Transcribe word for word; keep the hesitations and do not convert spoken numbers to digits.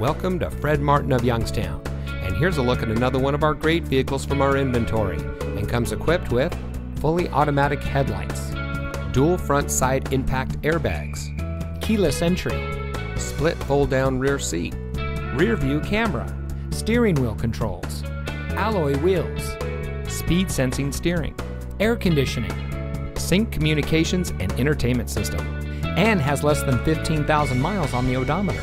Welcome to Fred Martin of Youngstown, and here's a look at another one of our great vehicles from our inventory, and comes equipped with fully automatic headlights, dual front side impact airbags, keyless entry, split fold down rear seat, rear view camera, steering wheel controls, alloy wheels, speed sensing steering, air conditioning, sync communications and entertainment system, and has less than fifteen thousand miles on the odometer.